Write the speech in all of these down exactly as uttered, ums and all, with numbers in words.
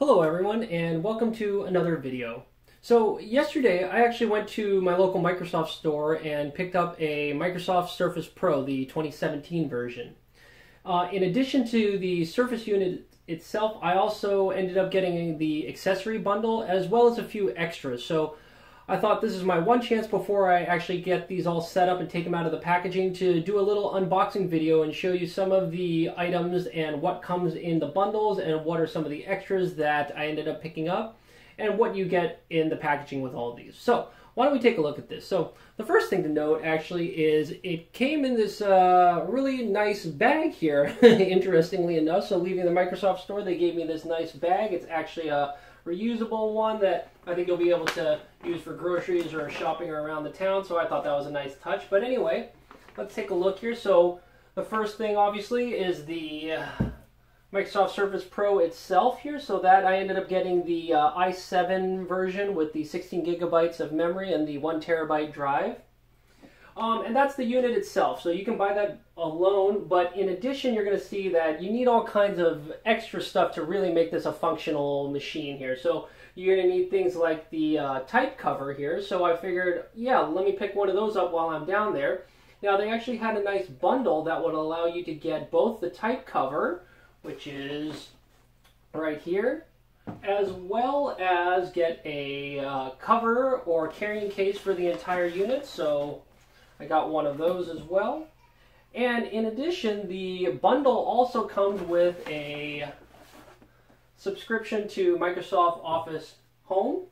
Hello everyone and welcome to another video. So yesterday I actually went to my local Microsoft store and picked up a Microsoft Surface Pro, the twenty seventeen version. Uh, in addition to the Surface unit itself, I also ended up getting the accessory bundle as well as a few extras. So I thought this is my one chance before I actually get these all set up and take them out of the packaging to do a little unboxing video and show you some of the items and what comes in the bundles and what are some of the extras that I ended up picking up and what you get in the packaging with all of these. So why don't we take a look at this? So the first thing to note actually is it came in this uh, really nice bag here, interestingly enough. So leaving the Microsoft store, they gave me this nice bag. It's actually a reusable one that I think you'll be able to use for groceries or shopping around the town, so I thought that was a nice touch. But anyway, let's take a look here. So the first thing obviously is the uh, Microsoft Surface Pro itself here. So that I ended up getting the uh, i seven version with the sixteen gigabytes of memory and the one terabyte drive. Um, and that's the unit itself, so you can buy that alone, but in addition you're going to see that you need all kinds of extra stuff to really make this a functional machine here. So you're going to need things like the uh, type cover here, so I figured, yeah, let me pick one of those up while I'm down there. Now they actually had a nice bundle that would allow you to get both the type cover, which is right here, as well as get a uh, cover or carrying case for the entire unit, so I got one of those as well. And in addition, the bundle also comes with a subscription to Microsoft Office Home.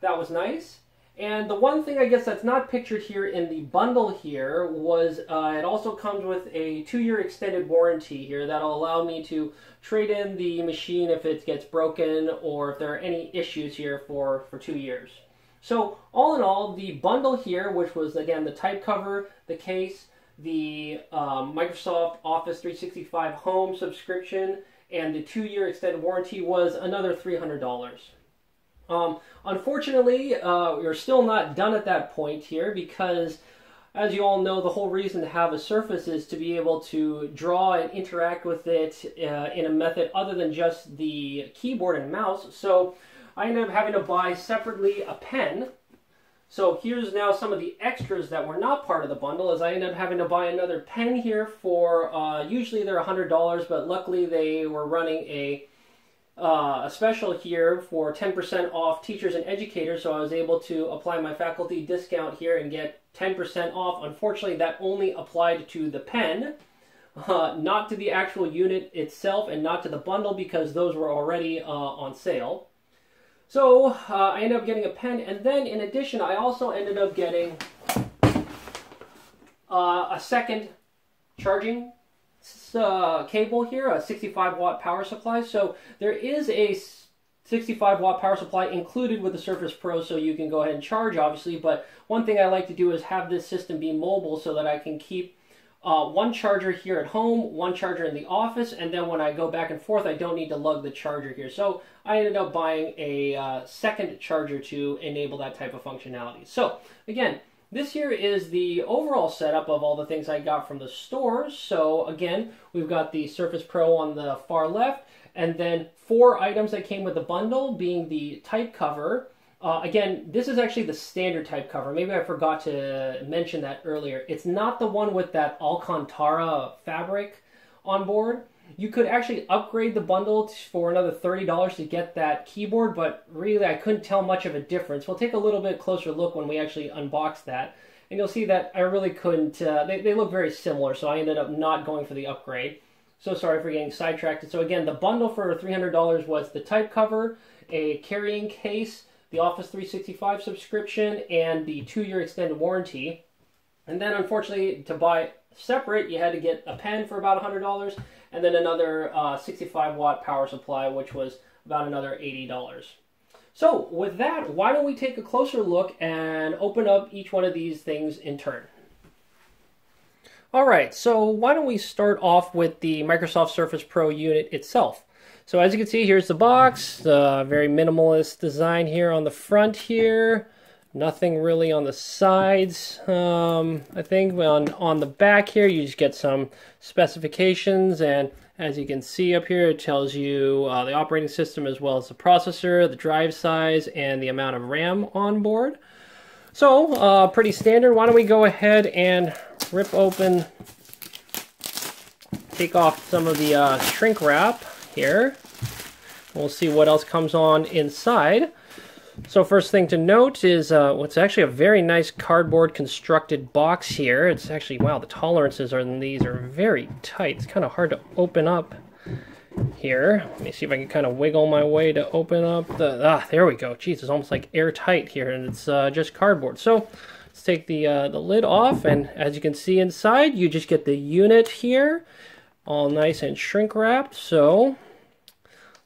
That was nice. And the one thing I guess that's not pictured here in the bundle here was uh, it also comes with a two-year extended warranty here that'll allow me to trade in the machine if it gets broken or if there are any issues here for, for two years. So all in all, the bundle here, which was again the type cover, the case, the um, Microsoft Office three sixty-five Home subscription, and the two-year extended warranty was another three hundred dollars. Um, unfortunately, uh, we're still not done at that point here because, as you all know, the whole reason to have a Surface is to be able to draw and interact with it uh, in a method other than just the keyboard and mouse. So I ended up having to buy separately a pen. So here's now some of the extras that were not part of the bundle, as I ended up having to buy another pen here for, uh, usually they're one hundred dollars, but luckily they were running a, uh, a special here for ten percent off teachers and educators, so I was able to apply my faculty discount here and get ten percent off. Unfortunately, that only applied to the pen, uh, not to the actual unit itself and not to the bundle because those were already uh, on sale. So uh, I ended up getting a pen, and then in addition I also ended up getting uh, a second charging uh, cable here, a sixty-five watt power supply. So there is a sixty-five watt power supply included with the Surface Pro, so you can go ahead and charge obviously, but one thing I like to do is have this system be mobile so that I can keep uh, one charger here at home, one charger in the office, and then when I go back and forth I don't need to lug the charger here. So I ended up buying a uh, second charger to enable that type of functionality. So again, this here is the overall setup of all the things I got from the store. So again, we've got the Surface Pro on the far left, and then four items that came with the bundle being the type cover. Uh, again, this is actually the standard type cover. Maybe I forgot to mention that earlier. It's not the one with that Alcantara fabric on board. You could actually upgrade the bundle for another thirty dollars to get that keyboard, but really I couldn't tell much of a difference. We'll take a little bit closer look when we actually unbox that, and you'll see that I really couldn't, uh, they, they look very similar, so I ended up not going for the upgrade. So sorry for getting sidetracked. So again, the bundle for three hundred dollars was the type cover, a carrying case, the Office three sixty-five subscription, and the two-year extended warranty. And then unfortunately, to buy separate, you had to get a pen for about one hundred dollars, and then another uh, sixty-five watt power supply, which was about another eighty dollars. So with that, why don't we take a closer look and open up each one of these things in turn. All right, so why don't we start off with the Microsoft Surface Pro unit itself. So as you can see, here's the box, uh, very minimalist design here on the front here, nothing really on the sides. um, I think on, on the back here you just get some specifications, and As you can see up here, it tells you uh, the operating system as well as the processor, the drive size, and the amount of RAM on board. So, uh, pretty standard. Why don't we go ahead and rip open, take off some of the uh, shrink wrap here. We'll see what else comes on inside. So first thing to note is uh, what's actually a very nice cardboard constructed box here. It's actually, wow, the tolerances on these are very tight. It's kind of hard to open up here. Let me see if I can kind of wiggle my way to open up the, ah, there we go. Jeez, it's almost like airtight here, and it's uh, just cardboard. So let's take the, uh, the lid off, and as you can see inside, you just get the unit here, all nice and shrink wrapped. So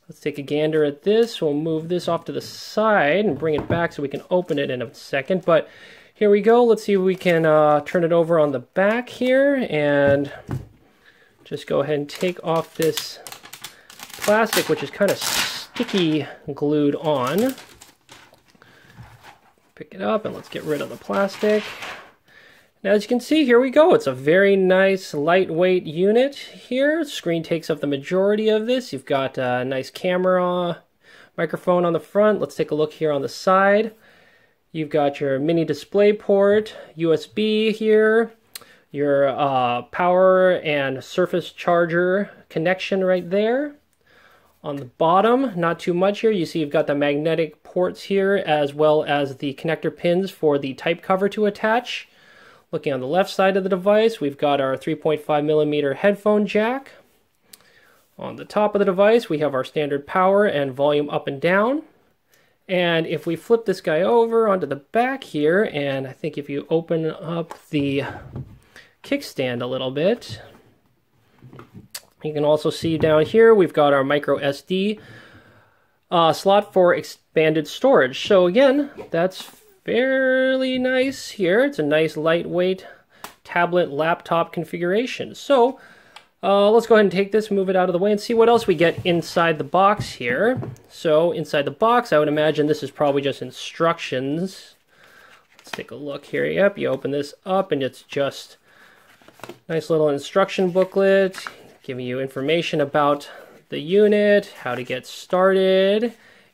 let's take a gander at this. We'll move this off to the side and bring it back so we can open it in a second. But here we go. Let's see if we can uh, turn it over on the back here and just go ahead and take off this plastic, which is kind of sticky glued on. Pick it up and let's get rid of the plastic. Now, as you can see, here we go. It's a very nice lightweight unit here. Screen takes up the majority of this. You've got a nice camera, microphone on the front. Let's take a look here on the side. You've got your mini display port, U S B here, your uh, power and surface charger connection right there. On the bottom, not too much here. You see you've got the magnetic ports here as well as the connector pins for the type cover to attach. Looking on the left side of the device, we've got our three point five millimeter headphone jack. On the top of the device, we have our standard power and volume up and down. And if we flip this guy over onto the back here, and I think if you open up the kickstand a little bit, you can also see down here, we've got our micro S D uh, slot for expanded storage. So again, that's fairly nice here. It's a nice lightweight tablet laptop configuration. So uh, let's go ahead and take this, move it out of the way, and see what else we get inside the box here. So inside the box, I would imagine this is probably just instructions. Let's take a look here. Yep, you open this up and it's just a nice little instruction booklet giving you information about the unit, how to get started.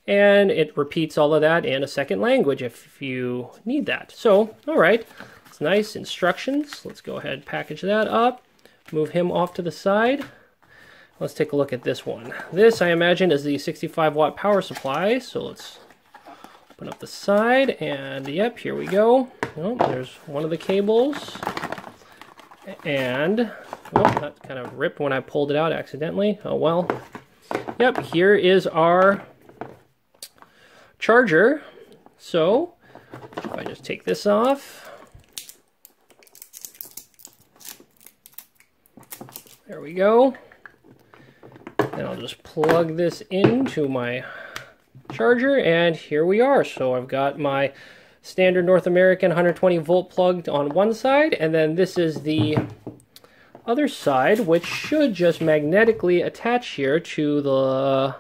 And it repeats all of that in a second language if you need that. So, all right, it's nice instructions. Let's go ahead and package that up, move him off to the side. Let's take a look at this one. This, I imagine, is the sixty-five watt power supply. So let's open up the side and yep, here we go. Oh, there's one of the cables. And, oh, that kind of ripped when I pulled it out accidentally. Oh, well. Yep, here is our charger. So if I just take this off, there we go. And I'll just plug this into my charger, and here we are. So I've got my standard North American one hundred twenty volt plugged on one side, and then this is the other side, which should just magnetically attach here to the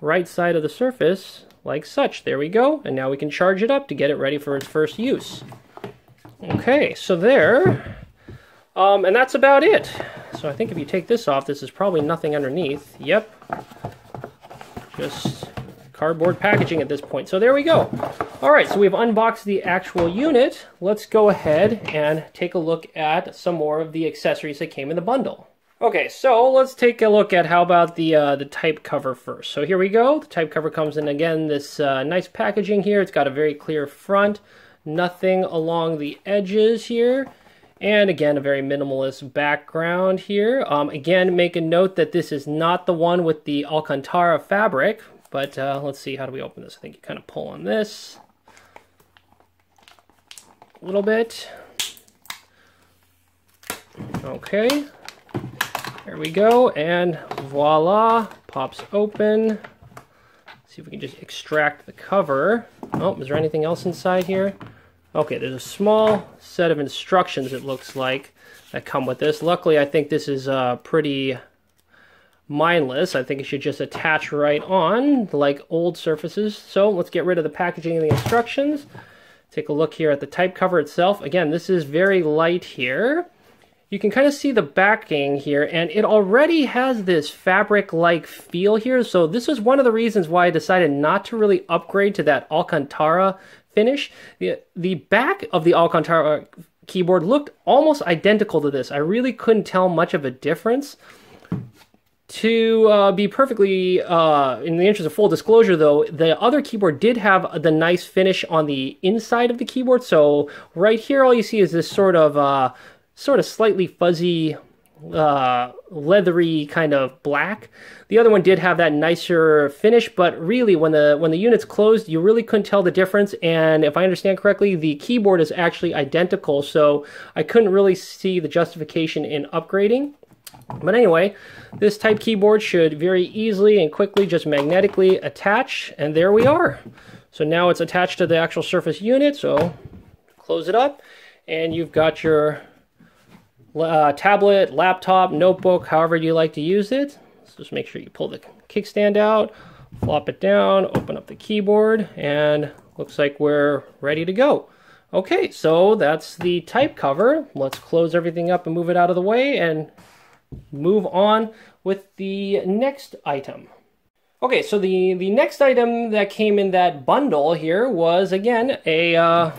right side of the surface. Like such. There we go. And now we can charge it up to get it ready for its first use. Okay, so there. Um, and that's about it. So I think if you take this off, this is probably nothing underneath. Yep. Just cardboard packaging at this point. So there we go. All right, so we've unboxed the actual unit. Let's go ahead and take a look at some more of the accessories that came in the bundle. Okay, so let's take a look at how about the uh, the type cover first. So here we go. The type cover comes in, again, this uh, nice packaging here. It's got a very clear front, nothing along the edges here. And again, a very minimalist background here. Um, again, make a note that this is not the one with the Alcantara fabric, but uh, let's see, how do we open this? I think you kind of pull on this a little bit. Okay. There we go, and voila, pops open. Let's see if we can just extract the cover. Oh, is there anything else inside here? Okay, there's a small set of instructions, it looks like, that come with this. Luckily, I think this is uh, pretty mindless. I think it should just attach right on, like old surfaces. So let's get rid of the packaging and the instructions. Take a look here at the type cover itself. Again, this is very light here. you can kind of see the backing here, and it already has this fabric-like feel here. So this is one of the reasons why I decided not to really upgrade to that Alcantara finish. The, the back of the Alcantara keyboard looked almost identical to this. I really couldn't tell much of a difference. To uh, be perfectly, uh, in the interest of full disclosure though, the other keyboard did have the nice finish on the inside of the keyboard. So right here, all you see is this sort of uh, sort of slightly fuzzy, uh, leathery kind of black. The other one did have that nicer finish, but really when the, when the unit's closed, you really couldn't tell the difference. And if I understand correctly, the keyboard is actually identical. So I couldn't really see the justification in upgrading. But anyway, this type keyboard should very easily and quickly just magnetically attach, and there we are. So now it's attached to the actual Surface unit, so close it up, and you've got your uh, tablet, laptop, notebook, however you like to use it. So just make sure you pull the kickstand out, flop it down, open up the keyboard, and looks like we're ready to go. Okay, so that's the type cover. Let's close everything up and move it out of the way, and move on with the next item. Okay, so the the next item that came in that bundle here was again a uh,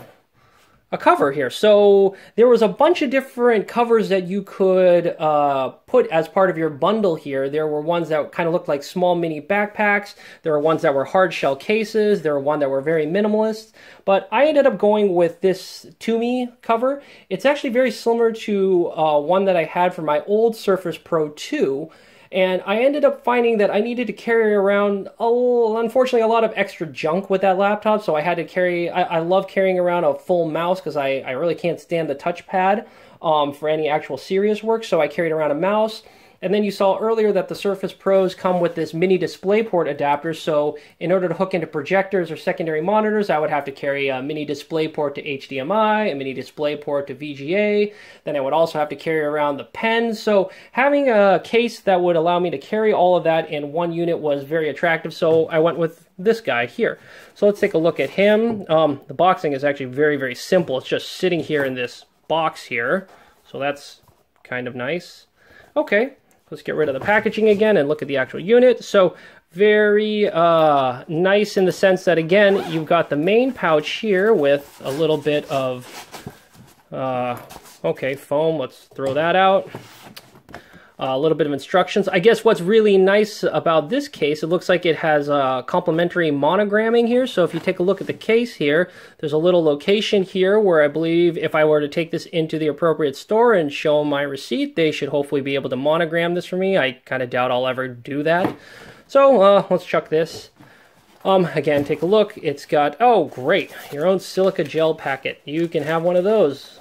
a cover here. So there was a bunch of different covers that you could uh, put as part of your bundle here. There were ones that kind of looked like small mini backpacks. There were ones that were hard shell cases. There were one that were very minimalist. But I ended up going with this Tumi cover. It's actually very similar to uh, one that I had for my old Surface Pro two. And I ended up finding that I needed to carry around, oh, unfortunately, a lot of extra junk with that laptop. So I had to carry, I, I love carrying around a full mouse because I, I really can't stand the touchpad um, for any actual serious work. So I carried around a mouse. And then you saw earlier that the Surface Pros come with this mini DisplayPort adapter. So in order to hook into projectors or secondary monitors, I would have to carry a mini DisplayPort to H D M I, a mini DisplayPort to V G A. Then I would also have to carry around the pen. So having a case that would allow me to carry all of that in one unit was very attractive. So I went with this guy here. So let's take a look at him. Um, the boxing is actually very, very simple. It's just sitting here in this box here. So that's kind of nice. Okay. Let's get rid of the packaging again and look at the actual unit. So very uh, nice in the sense that, again, you've got the main pouch here with a little bit of, uh, okay, foam. Let's throw that out. Uh, a little bit of instructions. I guess what's really nice about this case, it looks like it has uh, complimentary monogramming here. So if you take a look at the case here, there's a little location here where I believe if I were to take this into the appropriate store and show my receipt, they should hopefully be able to monogram this for me. I kind of doubt I'll ever do that. So uh, let's chuck this. Um, again, take a look. It's got, oh, great, your own silica gel packet. You can have one of those.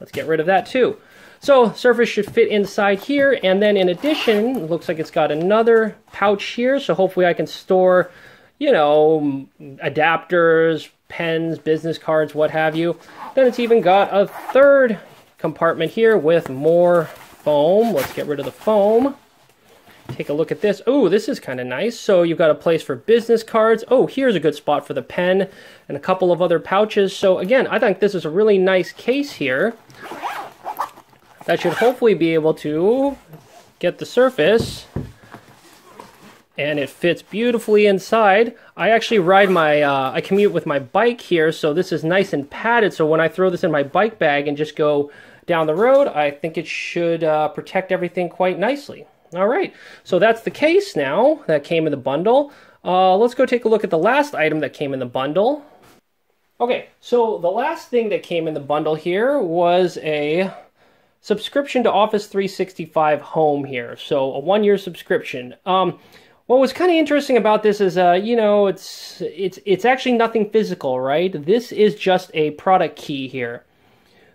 Let's get rid of that too. So Surface should fit inside here, and then in addition, it looks like it's got another pouch here, so hopefully I can store, you know, adapters, pens, business cards, what have you. Then it's even got a third compartment here with more foam. Let's get rid of the foam. Take a look at this. Oh, this is kind of nice. So you've got a place for business cards. Oh, here's a good spot for the pen and a couple of other pouches. So again, I think this is a really nice case here. That should hopefully be able to get the Surface, and it fits beautifully inside. I actually ride my, uh, I commute with my bike here, so this is nice and padded. So when I throw this in my bike bag and just go down the road, I think it should uh, protect everything quite nicely. All right, so that's the case now that came in the bundle. Uh, let's go take a look at the last item that came in the bundle. Okay, so the last thing that came in the bundle here was a subscription to Office three sixty-five Home here. So a one-year subscription. Um, what was kind of interesting about this is, uh, you know, it's, it's, it's actually nothing physical, right? This is just a product key here.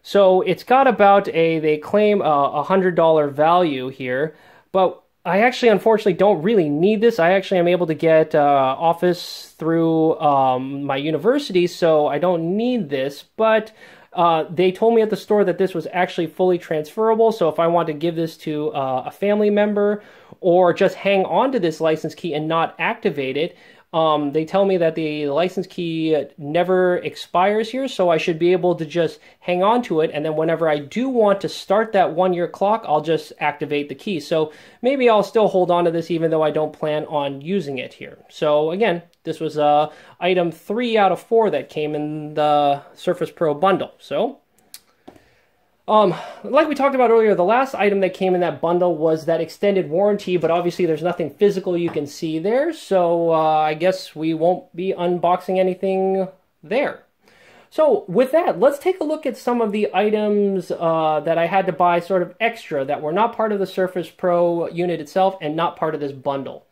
So it's got about a, they claim a one hundred dollar value here, but I actually, unfortunately, don't really need this. I actually am able to get uh, Office through um, my university, so I don't need this, but Uh, they told me at the store that this was actually fully transferable, so if I want to give this to uh, a family member or just hang on to this license key and not activate it, Um, they tell me that the license key never expires here, so I should be able to just hang on to it, and then whenever I do want to start that one-year clock, I'll just activate the key. So maybe I'll still hold on to this even though I don't plan on using it here. So again, this was uh, item three out of four that came in the Surface Pro bundle. So, Um, like we talked about earlier, the last item that came in that bundle was that extended warranty, but obviously there's nothing physical you can see there, so uh, I guess we won't be unboxing anything there. So with that, let's take a look at some of the items uh, that I had to buy sort of extra that were not part of the Surface Pro unit itself and not part of this bundle.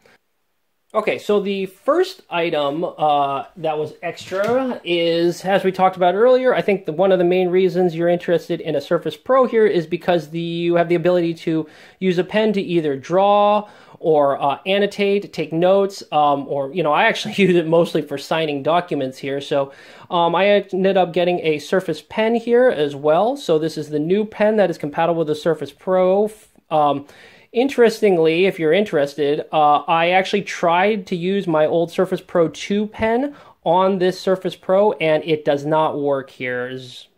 Okay, so the first item uh, that was extra is, as we talked about earlier, I think the, one of the main reasons you're interested in a Surface Pro here is because the, you have the ability to use a pen to either draw or uh, annotate, take notes, um, or, you know, I actually use it mostly for signing documents here. So um, I ended up getting a Surface Pen here as well. So this is the new pen that is compatible with the Surface Pro. Um, Interestingly, if you're interested, uh, I actually tried to use my old Surface Pro two pen on this Surface Pro, and it does not work here.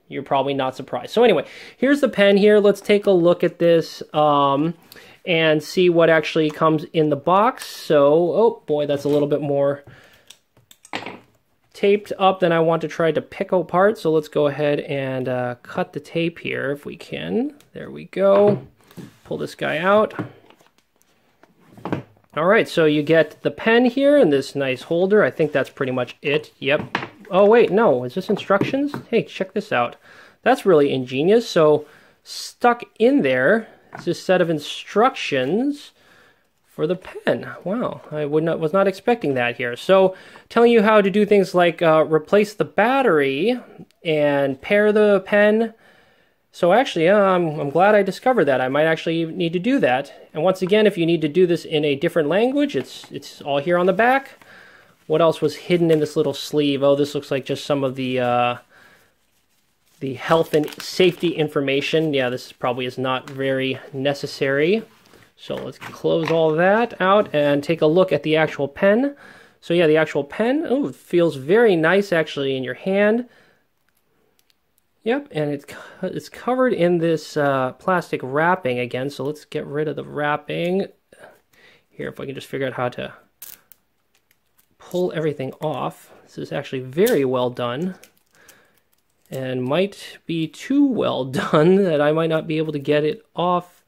You're probably not surprised. So anyway, here's the pen here. Let's take a look at this um, and see what actually comes in the box. So, oh boy, that's a little bit more taped up than I want to try to pick apart. So let's go ahead and uh, cut the tape here if we can. There we go. Pull this guy out. All right, so you get the pen here and this nice holder. I think that's pretty much it. Yep. Oh, wait, no. Is this instructions? Hey, check this out. That's really ingenious. So stuck in there is this set of instructions for the pen. Wow, I would not, was not expecting that here. So telling you how to do things like uh, replace the battery and pair the pen. So actually, um, I'm glad I discovered that. I might actually need to do that. And once again, if you need to do this in a different language, it's, it's all here on the back. What else was hidden in this little sleeve? Oh, this looks like just some of the, uh, the health and safety information. Yeah, this probably is not very necessary. So let's close all that out and take a look at the actual pen. So yeah, the actual pen, oh, it feels very nice actually in your hand. Yep, and it's, it's covered in this uh, plastic wrapping again, so let's get rid of the wrapping. Here, if I can just figure out how to pull everything off. This is actually very well done, and might be too well done that I might not be able to get it off.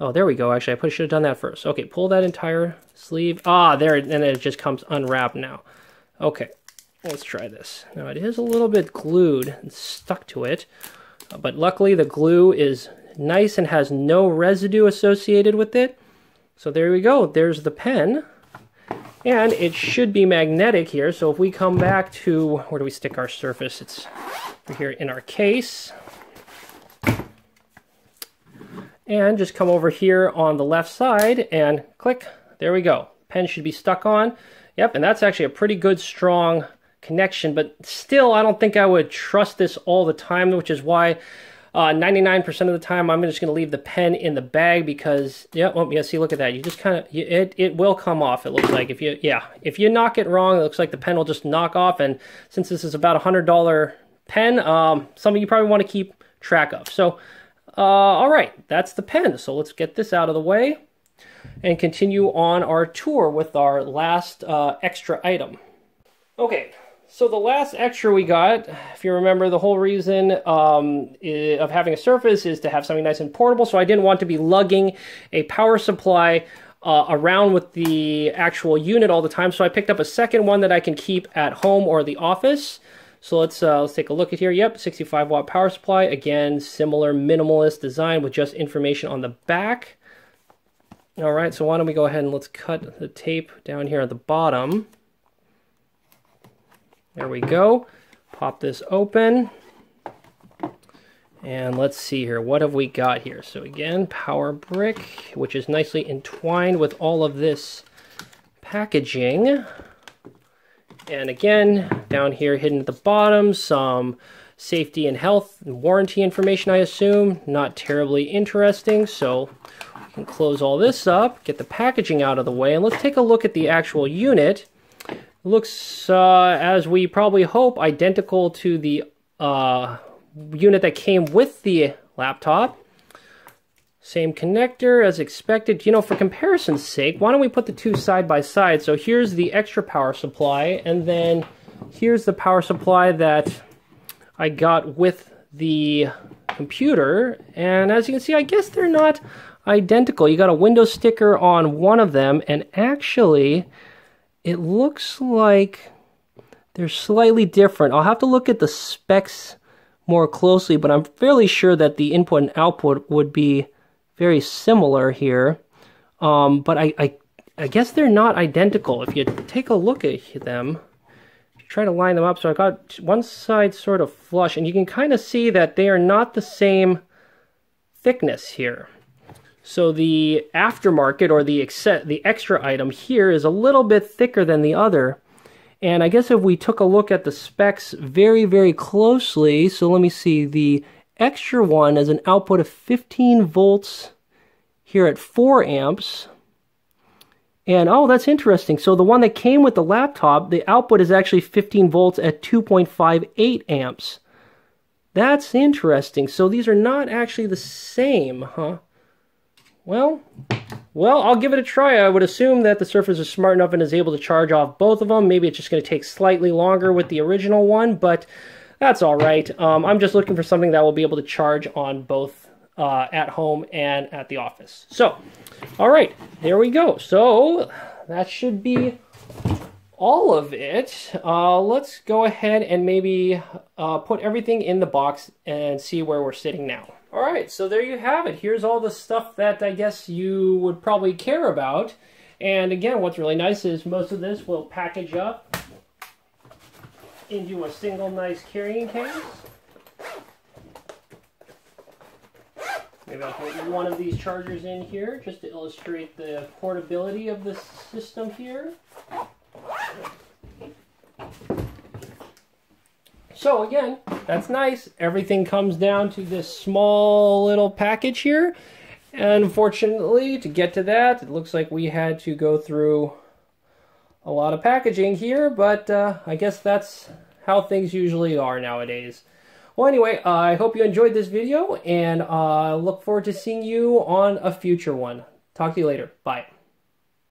Oh, there we go. Actually, I should have done that first. Okay, pull that entire sleeve. Ah, there, and then it just comes unwrapped now. Okay. Let's try this. Now it is a little bit glued and stuck to it, but luckily the glue is nice and has no residue associated with it. So there we go, there's the pen. And it should be magnetic here, so if we come back to, where do we stick our Surface? It's over here in our case. And just come over here on the left side and click, there we go. Pen should be stuck on. Yep, and that's actually a pretty good strong connection, but still I don't think I would trust this all the time, which is why ninety-nine percent uh, of the time I'm just going to leave the pen in the bag because, yeah, oh, yeah, see, look at that. You just kind of, it, it will come off, it looks like. If you, yeah, if you knock it wrong, it looks like the pen will just knock off, and since this is about a one hundred dollar pen, um, something you probably want to keep track of. So, uh, all right, that's the pen. So let's get this out of the way and continue on our tour with our last uh, extra item. Okay, so the last extra we got, if you remember, the whole reason um, of having a Surface is to have something nice and portable, so I didn't want to be lugging a power supply uh, around with the actual unit all the time, so I picked up a second one that I can keep at home or the office. So let's, uh, let's take a look at here. Yep, sixty-five watt power supply. Again, similar minimalist design with just information on the back. All right, so why don't we go ahead and let's cut the tape down here at the bottom. There we go. Pop this open. And let's see here, what have we got here? So again, power brick, which is nicely entwined with all of this packaging. And again, down here hidden at the bottom, some safety and health and warranty information, I assume. Not terribly interesting, so can close all this up, get the packaging out of the way, and let's take a look at the actual unit. Looks, uh, as we probably hope, identical to the uh, unit that came with the laptop. Same connector as expected. You know, for comparison's sake, why don't we put the two side by side? So here's the extra power supply, and then here's the power supply that I got with the computer. And as you can see, I guess they're not identical. You got a Windows sticker on one of them, and actually, it looks like they're slightly different. I'll have to look at the specs more closely, but I'm fairly sure that the input and output would be very similar here, um, but I, I, I guess they're not identical. If you take a look at them, try to line them up. So I got one side sort of flush, and you can kind of see that they are not the same thickness here. So the aftermarket, or the ex the extra item here, is a little bit thicker than the other. And I guess if we took a look at the specs very, very closely, so let me see, the extra one is an output of fifteen volts here at four amps. And oh, that's interesting. So the one that came with the laptop, the output is actually fifteen volts at two point five eight amps. That's interesting. So these are not actually the same, huh? Well, well, I'll give it a try. I would assume that the Surface is smart enough and is able to charge off both of them. Maybe it's just going to take slightly longer with the original one, but that's all right. Um, I'm just looking for something that will be able to charge on both Uh, at home and at the office. So, all right, there we go. So that should be all of it. Uh, let's go ahead and maybe uh, put everything in the box and see where we're sitting now. All right, so there you have it. Here's all the stuff that I guess you would probably care about. And again, what's really nice is most of this will package up into a single nice carrying case. Maybe I'll put one of these chargers in here just to illustrate the portability of this system here. So again, that's nice. Everything comes down to this small little package here. And unfortunately, to get to that, it looks like we had to go through a lot of packaging here, but uh, I guess that's how things usually are nowadays. Well, anyway, uh, I hope you enjoyed this video, and I uh, look forward to seeing you on a future one. Talk to you later. Bye.